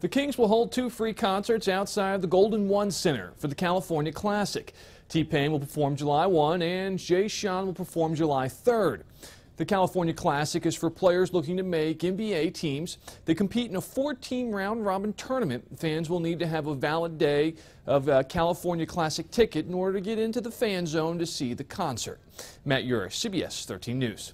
The Kings will hold 2 free concerts outside the Golden 1 Center for the California Classic. T-Pain will perform July 1 and Jay Sean will perform July 3rd. The California Classic is for players looking to make NBA teams. They compete in a 4-team round-robin tournament. Fans will need to have a valid day of a California Classic ticket in order to get into the fan zone to see the concert. Matt Yurus, CBS 13 News.